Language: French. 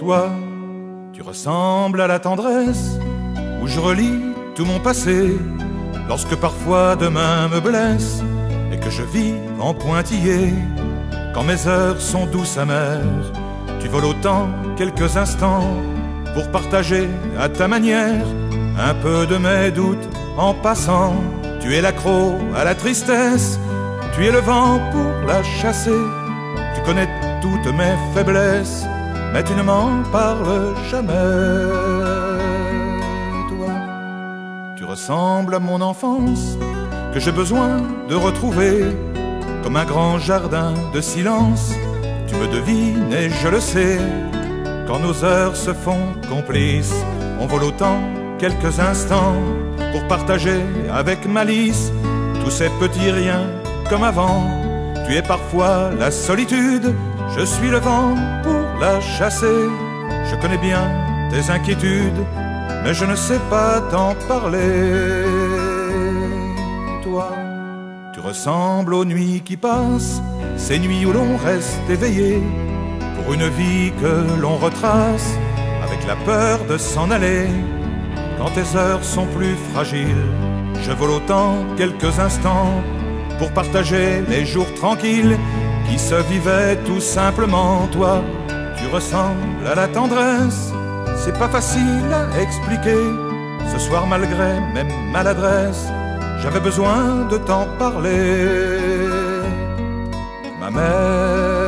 Toi, tu ressembles à la tendresse où je relis tout mon passé. Lorsque parfois demain me blesse et que je vis en pointillé, quand mes heures sont douces amères, tu voles au temps quelques instants pour partager à ta manière un peu de mes doutes en passant. Tu es l'accro à la tristesse, tu es le vent pour la chasser. Tu connais toutes mes faiblesses, mais tu ne m'en parles jamais. Toi, tu ressembles à mon enfance que j'ai besoin de retrouver. Comme un grand jardin de silence, tu me devines et je le sais. Quand nos heures se font complices, on vole au temps quelques instants pour partager avec malice tous ces petits riens comme avant. Tu es parfois la solitude, je suis le vent pour la chasser. Je connais bien tes inquiétudes, mais je ne sais pas t'en parler. Toi, tu ressembles aux nuits qui passent, ces nuits où l'on reste éveillé pour une vie que l'on retrace avec la peur de s'en aller. Quand tes heures sont plus fragiles, je vole au temps quelques instants pour partager les jours tranquilles qui se vivaient tout simplement. Toi, tu ressembles à la tendresse, c'est pas facile à expliquer. Ce soir, malgré mes maladresses, j'avais besoin de t'en parler. Ma mère